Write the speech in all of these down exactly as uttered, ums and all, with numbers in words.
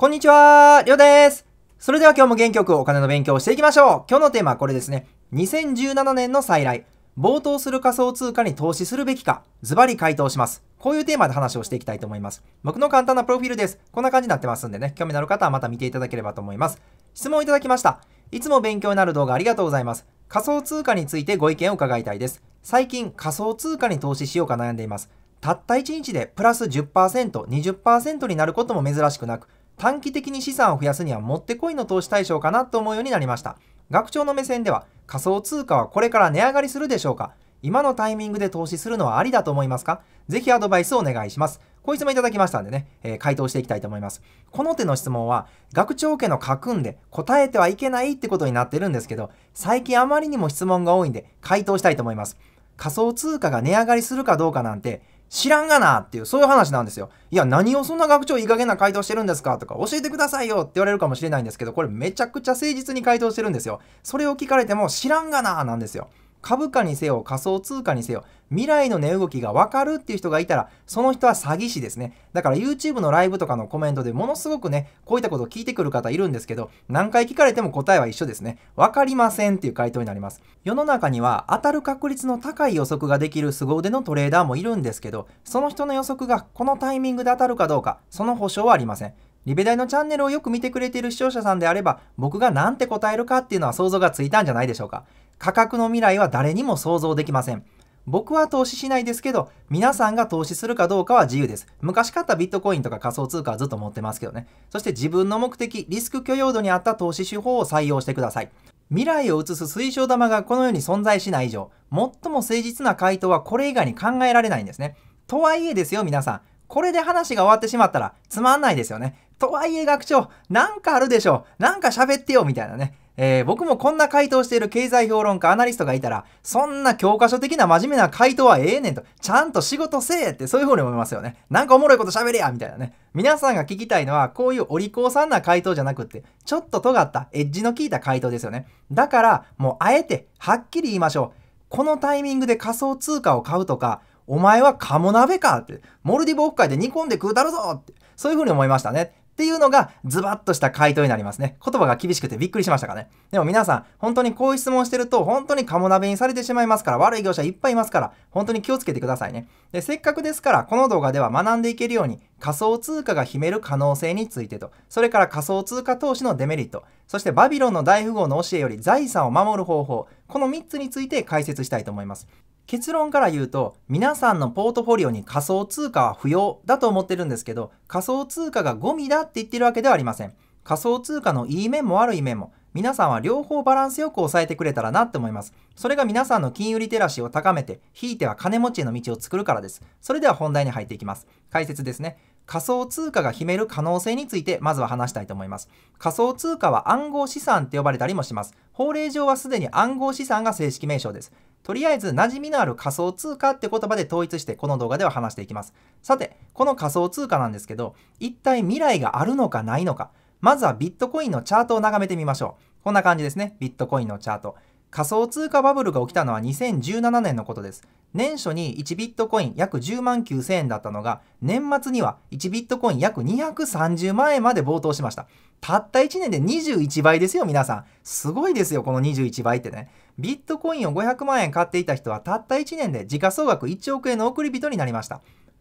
こんにちは、りょうです。それでは今日も元気よくお金の勉強をしていきましょう。今日のテーマはこれですね。にせんじゅうななねんの再来、暴騰する仮想通貨に投資するべきか、ズバリ回答します。こういうテーマで話をしていきたいと思います。僕の簡単なプロフィールです。こんな感じになってますんでね、興味のある方はまた見ていただければと思います。質問いただきました。いつも勉強になる動画ありがとうございます。仮想通貨についてご意見を伺いたいです。最近仮想通貨に投資しようか悩んでいます。たったいちにちでプラス じゅっパーセント、にじゅっパーセント になることも珍しくなく、短期的に資産を増やすにはもってこいの投資対象かなと思うようになりました。学長の目線では仮想通貨はこれから値上がりするでしょうか？今のタイミングで投資するのはありだと思いますか？ぜひアドバイスをお願いします。こういう質問いただきましたんでね、えー、回答していきたいと思います。この手の質問は学長家の家訓で答えてはいけないってことになってるんですけど、最近あまりにも質問が多いんで回答したいと思います。仮想通貨が値上がりするかどうかなんて知らんがなっていう、そういう話なんですよ。いや、何をそんな学長いい加減な回答してるんですかとか、教えてくださいよって言われるかもしれないんですけど、これめちゃくちゃ誠実に回答してるんですよ。それを聞かれても知らんがななんですよ。株価にせよ、仮想通貨にせよ、未来の値動きがわかるっていう人がいたら、その人は詐欺師ですね。だから YouTube のライブとかのコメントでものすごくね、こういったことを聞いてくる方いるんですけど、何回聞かれても答えは一緒ですね。わかりませんっていう回答になります。世の中には当たる確率の高い予測ができる凄腕のトレーダーもいるんですけど、その人の予測がこのタイミングで当たるかどうか、その保証はありません。リベ大のチャンネルをよく見てくれている視聴者さんであれば、僕が何て答えるかっていうのは想像がついたんじゃないでしょうか。価格の未来は誰にも想像できません。僕は投資しないですけど、皆さんが投資するかどうかは自由です。昔買ったビットコインとか仮想通貨はずっと持ってますけどね。そして自分の目的、リスク許容度に合った投資手法を採用してください。未来を映す水晶玉がこの世に存在しない以上、最も誠実な回答はこれ以外に考えられないんですね。とはいえですよ、皆さん。これで話が終わってしまったらつまんないですよね。とはいえ学長、なんかあるでしょう。なんか喋ってよ、みたいなね。えー、僕もこんな回答している経済評論家、アナリストがいたら、そんな教科書的な真面目な回答はええねんと、ちゃんと仕事せえって、そういう風に思いますよね。なんかおもろいこと喋れやみたいなね。皆さんが聞きたいのは、こういうお利口さんな回答じゃなくって、ちょっと尖った、エッジの効いた回答ですよね。だから、もうあえて、はっきり言いましょう。このタイミングで仮想通貨を買うとか、お前はカモ鍋かって、モルディブオフ会で煮込んで食うたるぞって、そういう風に思いましたね。っていうのがズバッとした回答になりますね。言葉が厳しくてびっくりしましたかね。でも皆さん、本当にこういう質問してると、本当にカモ鍋にされてしまいますから、悪い業者いっぱいいますから、本当に気をつけてくださいね。で、せっかくですから、この動画では学んでいけるように、仮想通貨が秘める可能性についてと、それから仮想通貨投資のデメリット、そしてバビロンの大富豪の教えより財産を守る方法、このみっつについて解説したいと思います。結論から言うと、皆さんのポートフォリオに仮想通貨は不要だと思ってるんですけど、仮想通貨がゴミだって言ってるわけではありません。仮想通貨のいい面も悪い面も、皆さんは両方バランスよく抑えてくれたらなって思います。それが皆さんの金融リテラシーを高めて、ひいては金持ちへの道を作るからです。それでは本題に入っていきます。解説ですね。仮想通貨が秘める可能性についてまずは話したいと思います。仮想通貨は暗号資産って呼ばれたりもします。法令上はすでに暗号資産が正式名称です。とりあえず馴染みのある仮想通貨って言葉で統一してこの動画では話していきます。さて、この仮想通貨なんですけど、一体未来があるのかないのか。まずはビットコインのチャートを眺めてみましょう。こんな感じですね。ビットコインのチャート。仮想通貨バブルが起きたのはにせんじゅうななねんのことです。年初にいちビットコイン約じゅうまんきゅうせんえんだったのが、年末にはいちビットコイン約にひゃくさんじゅうまんえんまで暴騰しました。たったいちねんでにじゅういちばいですよ、皆さん。すごいですよ、このにじゅういちばいってね。ビットコインをごひゃくまんえん買っていた人はたったいちねんで時価総額いちおくえんの送り人になりました。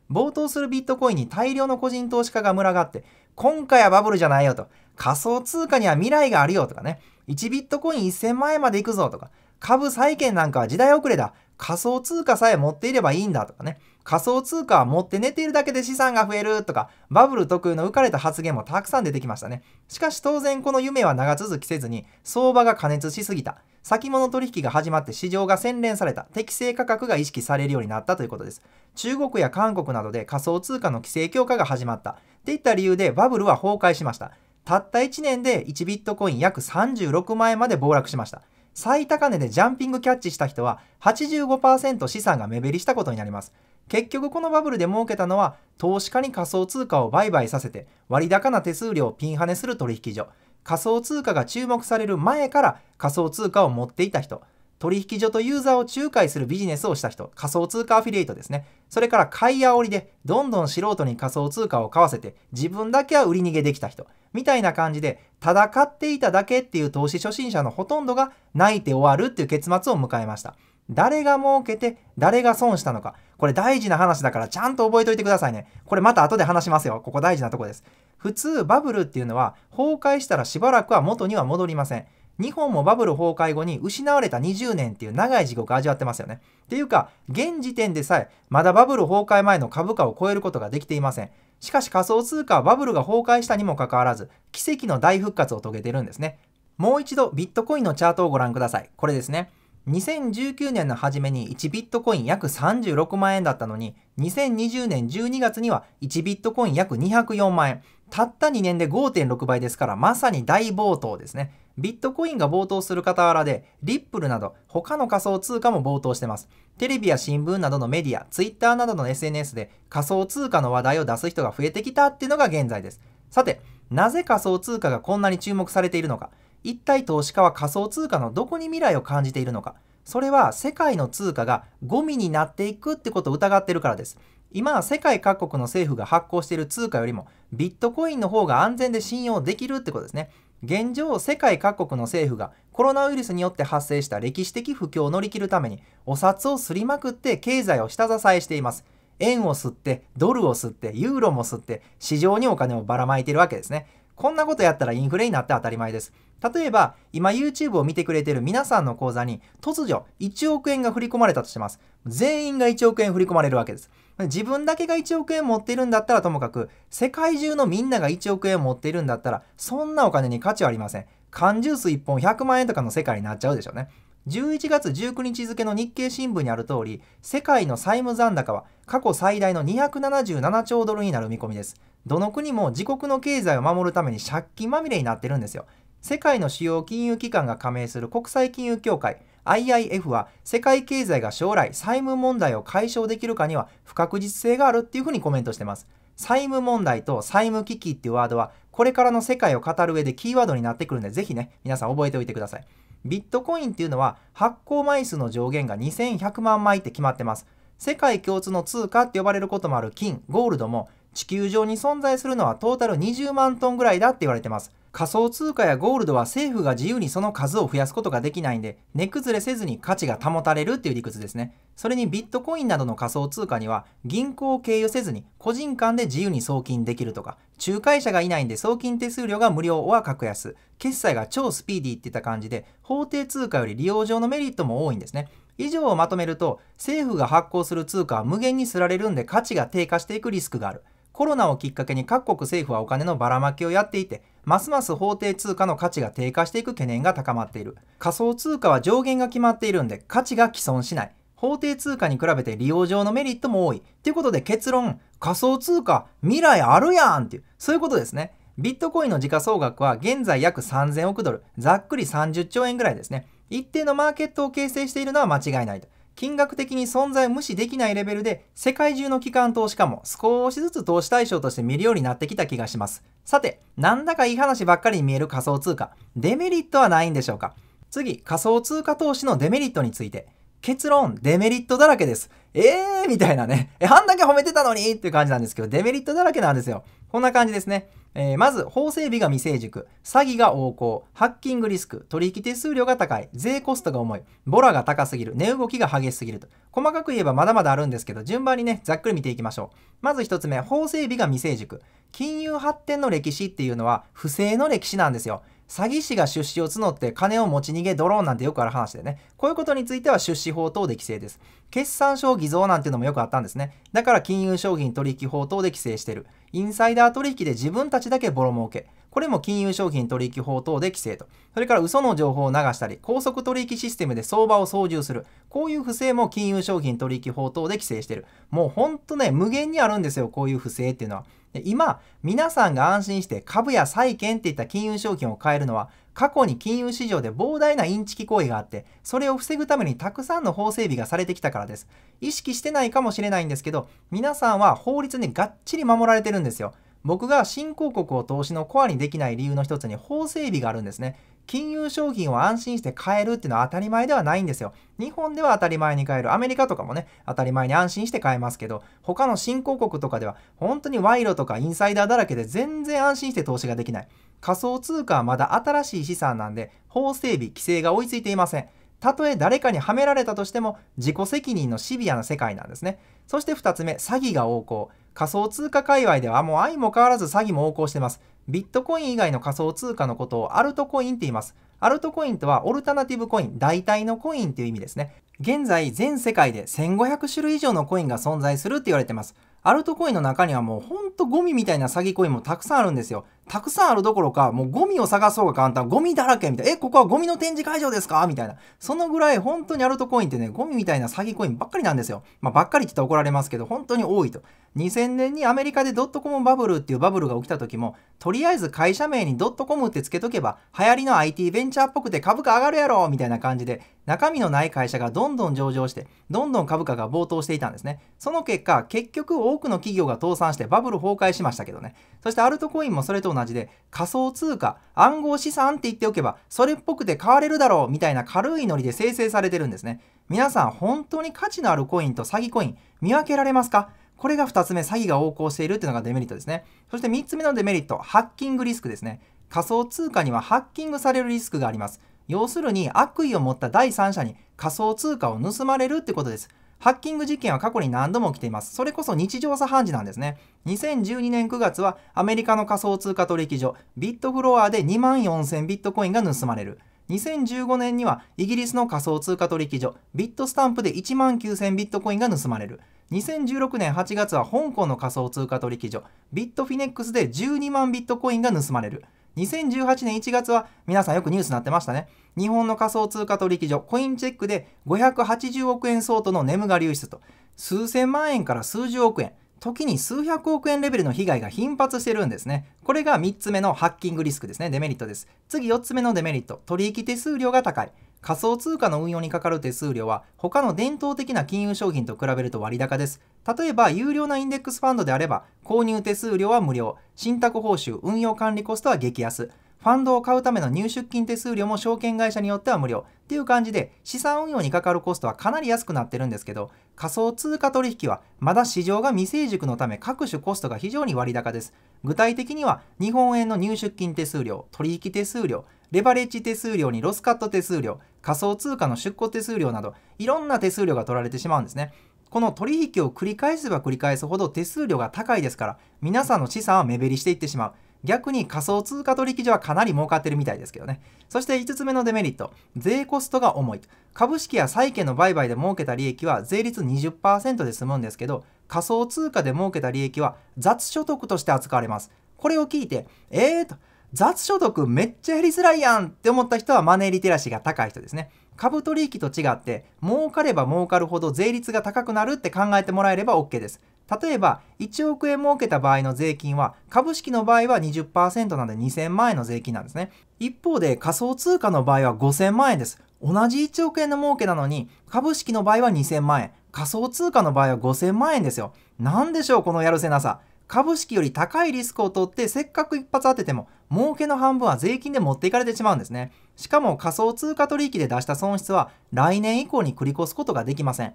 暴騰するビットコインに大量の個人投資家が群がって、今回はバブルじゃないよと、仮想通貨には未来があるよとかね、いちビットコインいっせんまんえんまで行くぞとか、株債券なんかは時代遅れだ。仮想通貨さえ持っていればいいんだとかね。仮想通貨は持って寝ているだけで資産が増えるとか、バブル特有の浮かれた発言もたくさん出てきましたね。しかし当然この夢は長続きせずに、相場が過熱しすぎた。先物取引が始まって市場が洗練された。適正価格が意識されるようになったということです。中国や韓国などで仮想通貨の規制強化が始まった。っていった理由でバブルは崩壊しました。たったいちねんでいちビットコイン約さんじゅうろくまんえんまで暴落しました。最高値でジャンピングキャッチした人は はちじゅうごパーセント 資産が目減りしたことになります。結局このバブルで儲けたのは投資家に仮想通貨を売買させて割高な手数料をピンハネする取引所。仮想通貨が注目される前から仮想通貨を持っていた人。取引所とユーザーを仲介するビジネスをした人、仮想通貨アフィリエイトですね。それから買い煽りでどんどん素人に仮想通貨を買わせて自分だけは売り逃げできた人みたいな感じで、ただ買っていただけっていう投資初心者のほとんどが泣いて終わるっていう結末を迎えました。誰が儲けて誰が損したのか、これ大事な話だからちゃんと覚えておいてくださいね。これまた後で話しますよ。ここ大事なとこです。普通バブルっていうのは崩壊したらしばらくは元には戻りません。日本もバブル崩壊後に失われたにじゅうねんっていう長い地獄を味わってますよね。っていうか、現時点でさえまだバブル崩壊前の株価を超えることができていません。しかし仮想通貨はバブルが崩壊したにもかかわらず、奇跡の大復活を遂げてるんですね。もう一度ビットコインのチャートをご覧ください。これですね。にせんじゅうきゅうねんの初めにいちビットコイン約さんじゅうろくまんえんだったのに、にせんにじゅうねんじゅうにがつにはいちビットコイン約にひゃくよんまんえん。たったにねんで ごてんろくばいですから、まさに大暴騰ですね。ビットコインが暴騰する傍らで、リップルなど他の仮想通貨も暴騰してます。テレビや新聞などのメディア、ツイッターなどの エスエヌエス で仮想通貨の話題を出す人が増えてきたっていうのが現在です。さて、なぜ仮想通貨がこんなに注目されているのか。一体投資家は仮想通貨のどこに未来を感じているのか。それは世界の通貨がゴミになっていくってことを疑っているからです。今、世界各国の政府が発行している通貨よりもビットコインの方が安全で信用できるってことですね。現状、世界各国の政府がコロナウイルスによって発生した歴史的不況を乗り切るためにお札をすりまくって経済を下支えしています。円を吸って、ドルを吸って、ユーロも吸って、市場にお金をばらまいているわけですね。こんなことやったらインフレになって当たり前です。例えば、今 YouTube を見てくれてる皆さんの口座に突如いちおくえんが振り込まれたとします。全員がいちおくえん振り込まれるわけです。自分だけがいちおくえん持っているんだったらともかく、世界中のみんながいちおくえん持っているんだったら、そんなお金に価値はありません。缶ジュースいっぽんひゃくまんえんとかの世界になっちゃうでしょうね。じゅういちがつじゅうくにち付の日経新聞にある通り、世界の債務残高は過去最大のにひゃくななじゅうななちょうドルになる見込みです。どの国も自国の経済を守るために借金まみれになってるんですよ。世界の主要金融機関が加盟する国際金融協会 アイアイエフ は、世界経済が将来債務問題を解消できるかには不確実性があるっていうふうにコメントしてます。債務問題と債務危機っていうワードはこれからの世界を語る上でキーワードになってくるんで、ぜひね、皆さん覚えておいてください。ビットコインっていうのは発行枚数の上限がにせんひゃくまんまいって決まってます。世界共通の通貨って呼ばれることもある金、ゴールドも地球上に存在するのはトータルにじゅうまんトンぐらいだって言われてます。仮想通貨やゴールドは政府が自由にその数を増やすことができないんで、値崩れせずに価値が保たれるっていう理屈ですね。それにビットコインなどの仮想通貨には銀行を経由せずに個人間で自由に送金できるとか、仲介者がいないんで送金手数料が無料は格安、決済が超スピーディーっていった感じで、法定通貨より利用上のメリットも多いんですね。以上をまとめると、政府が発行する通貨は無限にすられるんで価値が低下していくリスクがある。コロナをきっかけに各国政府はお金のばらまきをやっていて、ますます法定通貨の価値が低下していく懸念が高まっている。仮想通貨は上限が決まっているんで価値が毀損しない。法定通貨に比べて利用上のメリットも多い。ということで結論、仮想通貨、未来あるやんっていう、そういうことですね。ビットコインの時価総額は現在約さんぜんおくドル、ざっくりさんじゅっちょうえんぐらいですね。一定のマーケットを形成しているのは間違いないと。金額的に存在を無視できないレベルで、世界中の機関投資家も少しずつ投資対象として見るようになってきた気がします。さて、なんだかいい話ばっかりに見える仮想通貨。デメリットはないんでしょうか。次、仮想通貨投資のデメリットについて。結論、デメリットだらけです。えーみたいなね。え、あんだけ褒めてたのにっていう感じなんですけど、デメリットだらけなんですよ。こんな感じですね。えー、まず、法整備が未成熟、詐欺が横行、ハッキングリスク、取引手数料が高い、税コストが重い、ボラが高すぎる、値動きが激しすぎると。細かく言えばまだまだあるんですけど、順番にね、ざっくり見ていきましょう。まずひとつめ、法整備が未成熟。金融発展の歴史っていうのは、不正の歴史なんですよ。詐欺師が出資を募って金を持ち逃げドローンなんてよくある話でね。こういうことについては出資法等で規制です。決算書偽造なんていうのもよくあったんですね。だから金融商品取引法等で規制してる。インサイダー取引で自分たちだけボロ儲け。これも金融商品取引法等で規制と。それから嘘の情報を流したり、高速取引システムで相場を操縦する。こういう不正も金融商品取引法等で規制してる。もうほんとね、無限にあるんですよ、こういう不正っていうのは。今、皆さんが安心して株や債券っていった金融商品を買えるのは、過去に金融市場で膨大なインチキ行為があって、それを防ぐためにたくさんの法整備がされてきたからです。意識してないかもしれないんですけど、皆さんは法律にがっちり守られてるんですよ。僕が新興国を投資のコアにできない理由の一つに法整備があるんですね。金融商品を安心して買えるっていうのは当たり前ではないんですよ。日本では当たり前に買える。アメリカとかもね、当たり前に安心して買えますけど、他の新興国とかでは本当に賄賂とかインサイダーだらけで全然安心して投資ができない。仮想通貨はまだ新しい資産なんで、法整備、規制が追いついていません。たとえ誰かにはめられたとしても自己責任のシビアな世界なんですね。そしてふたつめ、詐欺が横行。仮想通貨界隈ではもう相も変わらず詐欺も横行してます。ビットコイン以外の仮想通貨のことをアルトコインって言います。アルトコインとはオルタナティブコイン、代替のコインっていう意味ですね。現在全世界でせんごひゃくしゅるい以上のコインが存在するって言われてます。アルトコインの中にはもうほんとゴミみたいな詐欺コインもたくさんあるんですよ。たくさんあるどころか、もうゴミを探そうが簡単。ゴミだらけみたいな。え、ここはゴミの展示会場ですかみたいな。そのぐらい本当にアルトコインってね、ゴミみたいな詐欺コインばっかりなんですよ。まあばっかりって言ったら怒られますけど、本当に多いと。にせんねんにアメリカでドットコムバブルっていうバブルが起きた時も、とりあえず会社名にドットコムってつけとけば、流行りの アイティー ベンチャーっぽくて株価上がるやろみたいな感じで、中身のない会社がどんどん上場して、どんどん株価が暴騰していたんですね。その結果、結局多くの企業が倒産してバブル崩壊しましたけどね。そしてアルトコインもそれと同じで、仮想通貨、暗号資産って言っておけば、それっぽくて買われるだろうみたいな軽いノリで生成されてるんですね。皆さん、本当に価値のあるコインと詐欺コイン、見分けられますか？これがふたつめ、詐欺が横行しているっていうのがデメリットですね。そしてみっつめのデメリット、ハッキングリスクですね。仮想通貨にはハッキングされるリスクがあります。要するに、悪意を持った第三者に仮想通貨を盗まれるってことです。ハッキング事件は過去に何度も起きています。それこそ日常茶飯事なんですね。にせんじゅうにねんくがつはアメリカの仮想通貨取引所ビットフロアでにまんよんせんビットコインが盗まれる。にせんじゅうごねんにはイギリスの仮想通貨取引所ビットスタンプでいちまんきゅうせんビットコインが盗まれる。にせんじゅうろくねんはちがつは香港の仮想通貨取引所ビットフィネックスでじゅうにまんビットコインが盗まれる。にせんじゅうはちねんいちがつは皆さんよくニュースになってましたね。日本の仮想通貨取引所コインチェックでごひゃくはちじゅうおくえん相当のネムが流出と、数千万円から数十億円、時に数百億円レベルの被害が頻発してるんですね。これがみっつめのハッキングリスクですね。デメリットです。次よっつめのデメリット、取引手数料が高い。仮想通貨の運用にかかる手数料は他の伝統的な金融商品と比べると割高です。例えば有料なインデックスファンドであれば購入手数料は無料、信託報酬、運用管理コストは激安、ファンドを買うための入出金手数料も証券会社によっては無料っていう感じで、資産運用にかかるコストはかなり安くなってるんですけど、仮想通貨取引はまだ市場が未成熟のため各種コストが非常に割高です。具体的には日本円の入出金手数料、取引手数料、レバレッジ手数料にロスカット手数料、仮想通貨の出庫手数料など、いろんな手数料が取られてしまうんですね。この取引を繰り返せば繰り返すほど手数料が高いですから、皆さんの資産は目減りしていってしまう。逆に仮想通貨取引所はかなり儲かってるみたいですけどね。そしていつつめのデメリット、税コストが重い。株式や債券の売買で儲けた利益は税率 にじゅっパーセント で済むんですけど、仮想通貨で儲けた利益は雑所得として扱われます。これを聞いて、えーと、雑所得めっちゃ減りづらいやんって思った人はマネーリテラシーが高い人ですね。株取引と違って、儲かれば儲かるほど税率が高くなるって考えてもらえれば OK です。例えば、いちおくえん儲けた場合の税金は、株式の場合は にじゅっパーセント なのでにせんまんえんの税金なんですね。一方で仮想通貨の場合はごせんまんえんです。同じいちおくえんの儲けなのに、株式の場合はにせんまんえん、仮想通貨の場合はごせんまんえんですよ。なんでしょう、このやるせなさ。株式より高いリスクを取ってせっかく一発当てても、儲けの半分は税金で持っていかれてしまうんですね。しかも仮想通貨取引で出した損失は来年以降に繰り越すことができません。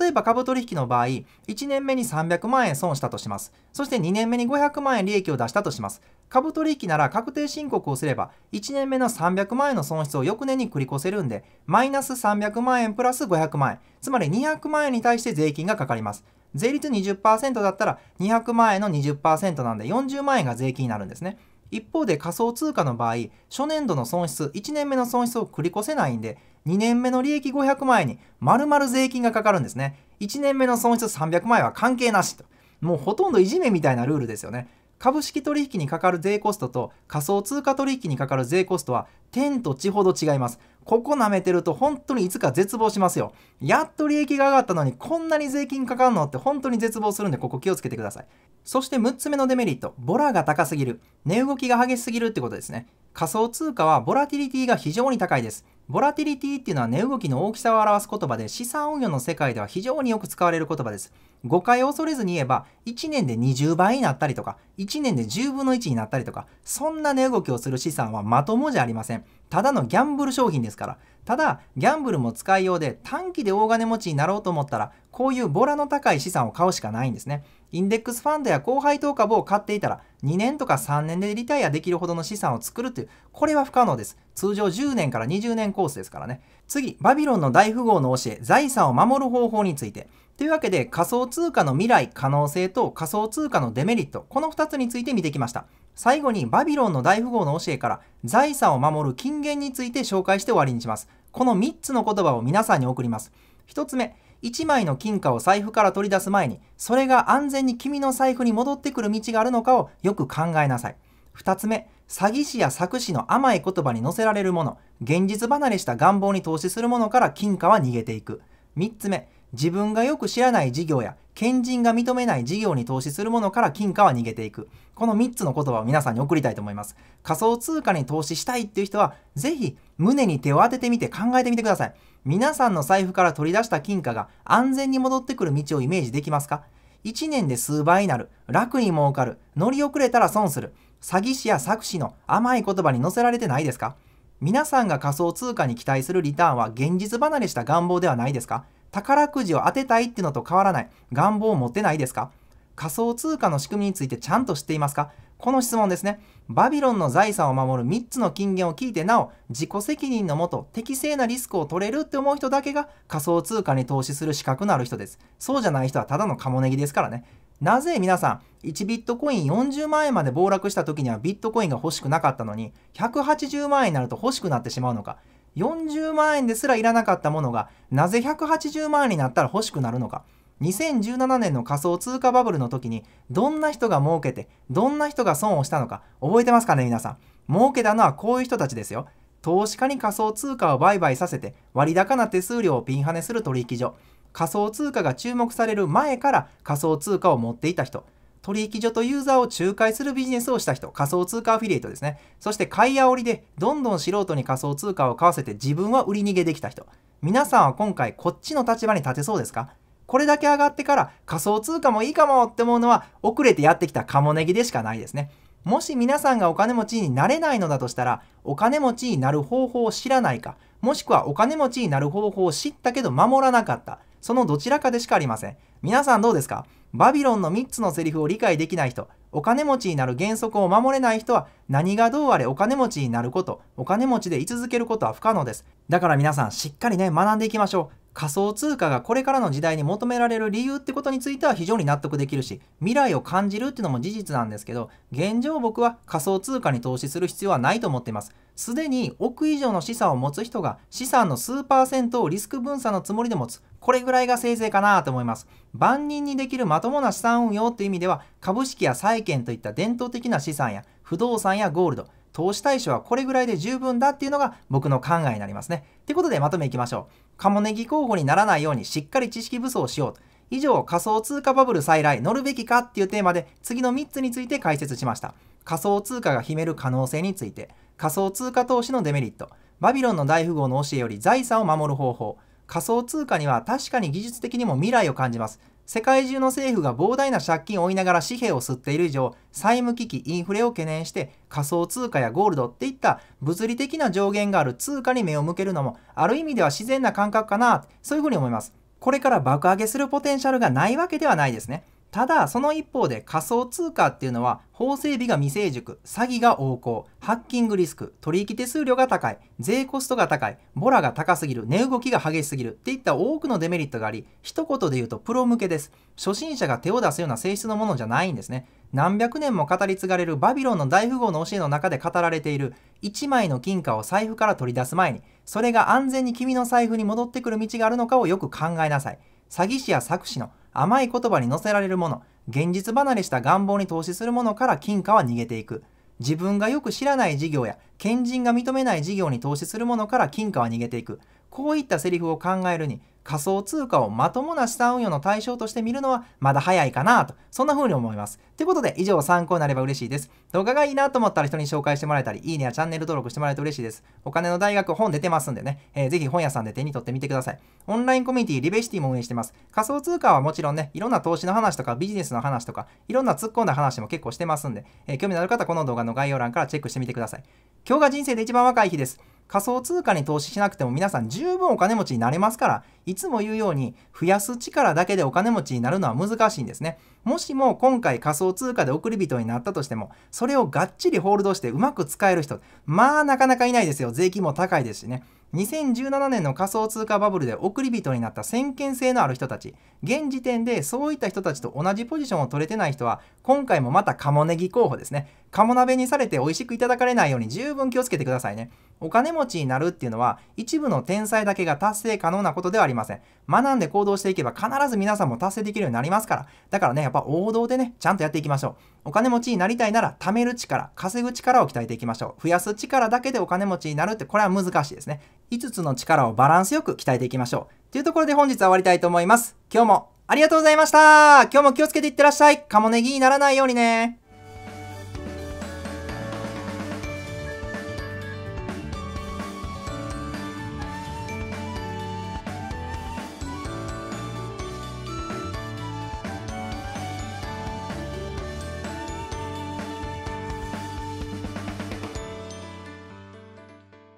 例えば株取引の場合、いちねんめにさんびゃくまんえん損したとします。そしてにねんめにごひゃくまんえん利益を出したとします。株取引なら確定申告をすれば、いちねんめのさんびゃくまんえんの損失を翌年に繰り越せるんで、マイナスさんびゃくまんえんプラスごひゃくまんえん、つまりにひゃくまんえんに対して税金がかかります。税率 にじゅっパーセント だったらにひゃくまんえんの にじゅっパーセント なんでよんじゅうまんえんが税金になるんですね。一方で仮想通貨の場合、初年度の損失、いちねんめの損失を繰り越せないんで、にねんめの利益ごひゃくまんえんに丸々税金がかかるんですね。いちねんめの損失さんびゃくまんえんは関係なしと。もうほとんどいじめみたいなルールですよね。株式取引にかかる税コストと仮想通貨取引にかかる税コストは天と地ほど違います。ここ舐めてると本当にいつか絶望しますよ。やっと利益が上がったのにこんなに税金かかんのって本当に絶望するんで、ここ気をつけてください。そしてむっつめのデメリット、ボラが高すぎる。値動きが激しすぎるってことですね。仮想通貨はボラティリティが非常に高いです。ボラティリティっていうのは値動きの大きさを表す言葉で、資産運用の世界では非常によく使われる言葉です。誤解を恐れずに言えば、いちねんでにじゅうばいになったりとか、いちねんでじゅうぶんのいちになったりとか、そんな値動きをする資産はまともじゃありません。ただのギャンブル商品ですから。ただ、ギャンブルも使いようで、短期で大金持ちになろうと思ったら、こういうボラの高い資産を買うしかないんですね。インデックスファンドや高配当株を買っていたら、にねんとかさんねんでリタイアできるほどの資産を作るという、これは不可能です。通常じゅうねんからにじゅうねんコースですからね。次、バビロンの大富豪の教え、財産を守る方法について。というわけで、仮想通貨の未来、可能性と仮想通貨のデメリット、このふたつについて見てきました。最後に、バビロンの大富豪の教えから、財産を守る金言について紹介して終わりにします。このみっつの言葉を皆さんに送ります。ひとつめ、いちまいの金貨を財布から取り出す前に、それが安全に君の財布に戻ってくる道があるのかをよく考えなさい。ふたつめ、詐欺師や策士の甘い言葉に乗せられるもの、現実離れした願望に投資するものから金貨は逃げていく。みっつめ、自分がよく知らない事業や、賢人が認めない事業に投資するものから金貨は逃げていく。このみっつの言葉を皆さんに送りたいと思います。仮想通貨に投資したいっていう人は、ぜひ胸に手を当ててみて考えてみてください。皆さんの財布から取り出した金貨が安全に戻ってくる道をイメージできますか？ いち 年で数倍になる、楽に儲かる、乗り遅れたら損する、詐欺師や策士の甘い言葉に乗せられてないですか？皆さんが仮想通貨に期待するリターンは現実離れした願望ではないですか？宝くじを当てたいっていうのと変わらない願望を持ってないですか？仮想通貨の仕組みについてちゃんと知っていますか？この質問ですね。バビロンの財産を守るみっつの金言を聞いて、なお自己責任のもと適正なリスクを取れるって思う人だけが仮想通貨に投資する資格のある人です。そうじゃない人はただのカモネギですからね。なぜ皆さん、いちビットコインよんじゅうまんえんまで暴落した時にはビットコインが欲しくなかったのに、ひゃくはちじゅうまんえんになると欲しくなってしまうのか。よんじゅうまんえんですらいらなかったものが、なぜひゃくはちじゅうまんえんになったら欲しくなるのか。にせんじゅうななねんの仮想通貨バブルの時に、どんな人が儲けて、どんな人が損をしたのか、覚えてますかね、皆さん。儲けたのはこういう人たちですよ。投資家に仮想通貨を売買させて、割高な手数料をピンハネする取引所。仮想通貨が注目される前から仮想通貨を持っていた人。取引所とユーザーを仲介するビジネスをした人、仮想通貨アフィリエイトですね。そして買い煽りでどんどん素人に仮想通貨を買わせて自分は売り逃げできた人。皆さんは今回こっちの立場に立てそうですか？これだけ上がってから仮想通貨もいいかもって思うのは遅れてやってきたカモネギでしかないですね。もし皆さんがお金持ちになれないのだとしたら、お金持ちになる方法を知らないか、もしくはお金持ちになる方法を知ったけど守らなかった。そのどちらかでしかありません。皆さんどうですか？バビロンのみっつのセリフを理解できない人、お金持ちになる原則を守れない人は、何がどうあれお金持ちになること、お金持ちで居続けることは不可能です。だから皆さんしっかりね、学んでいきましょう。仮想通貨がこれからの時代に求められる理由ってことについては非常に納得できるし、未来を感じるっていうのも事実なんですけど、現状僕は仮想通貨に投資する必要はないと思っています。すでに億以上の資産を持つ人が資産の数パーセントをリスク分散のつもりで持つ。これぐらいがせいぜいかなと思います。万人にできるまともな資産運用という意味では、株式や債券といった伝統的な資産や不動産やゴールド、投資対象はこれぐらいで十分だっていうのが僕の考えになりますね。ということでまとめいきましょう。カモネギ候補にならないようにしっかり知識武装しようと。以上、仮想通貨バブル再来乗るべきかっていうテーマで次のみっつについて解説しました。仮想通貨が秘める可能性について、仮想通貨投資のデメリット、バビロンの大富豪の教えより財産を守る方法、仮想通貨には確かに技術的にも未来を感じます。世界中の政府が膨大な借金を負いながら紙幣を吸っている以上、債務危機、インフレを懸念して仮想通貨やゴールドっていった物理的な上限がある通貨に目を向けるのも、ある意味では自然な感覚かな、そういうふうに思います。これから爆上げするポテンシャルがないわけではないですね。ただ、その一方で仮想通貨っていうのは、法整備が未成熟、詐欺が横行、ハッキングリスク、取引手数料が高い、税コストが高い、ボラが高すぎる、値動きが激しすぎるっていった多くのデメリットがあり、一言で言うとプロ向けです。初心者が手を出すような性質のものじゃないんですね。何百年も語り継がれるバビロンの大富豪の教えの中で語られている、いちまいの金貨を財布から取り出す前に、それが安全に君の財布に戻ってくる道があるのかをよく考えなさい。詐欺師や策士の甘い言葉に乗せられるもの、現実離れした願望に投資するものから金貨は逃げていく。自分がよく知らない事業や賢人が認めない事業に投資するものから金貨は逃げていく。こういったセリフを考えるに、仮想通貨をまともな資産運用の対象として見るのはまだ早いかなと、そんな風に思います。ということで、以上参考になれば嬉しいです。動画がいいなと思ったら人に紹介してもらえたり、いいねやチャンネル登録してもらえると嬉しいです。お金の大学本出てますんでね、えー、ぜひ本屋さんで手に取ってみてください。オンラインコミュニティリベシティも運営してます。仮想通貨はもちろんね、いろんな投資の話とかビジネスの話とか、いろんな突っ込んだ話も結構してますんで、えー、興味のある方この動画の概要欄からチェックしてみてください。今日が人生で一番若い日です。仮想通貨に投資しなくても皆さん十分お金持ちになれますから、いつも言うように増やす力だけでお金持ちになるのは難しいんですね。もしも今回仮想通貨で送り人になったとしても、それをがっちりホールドしてうまく使える人、まあなかなかいないですよ。税金も高いですしね。にせんじゅうななねんの仮想通貨バブルで送り人になった先見性のある人たち、現時点でそういった人たちと同じポジションを取れてない人は、今回もまたカモネギ候補ですね。カモ鍋にされて美味しくいただかれないように十分気をつけてくださいね。お金持ちになるっていうのは、一部の天才だけが達成可能なことではありません。学んで行動していけば必ず皆さんも達成できるようになりますから。だからね、やっぱ王道でね、ちゃんとやっていきましょう。お金持ちになりたいなら、貯める力、稼ぐ力を鍛えていきましょう。増やす力だけでお金持ちになるって、これは難しいですね。いつつの力をバランスよく鍛えていきましょう。というところで本日は終わりたいと思います。今日もありがとうございました。今日も気をつけていってらっしゃい。カモネギにならないようにね。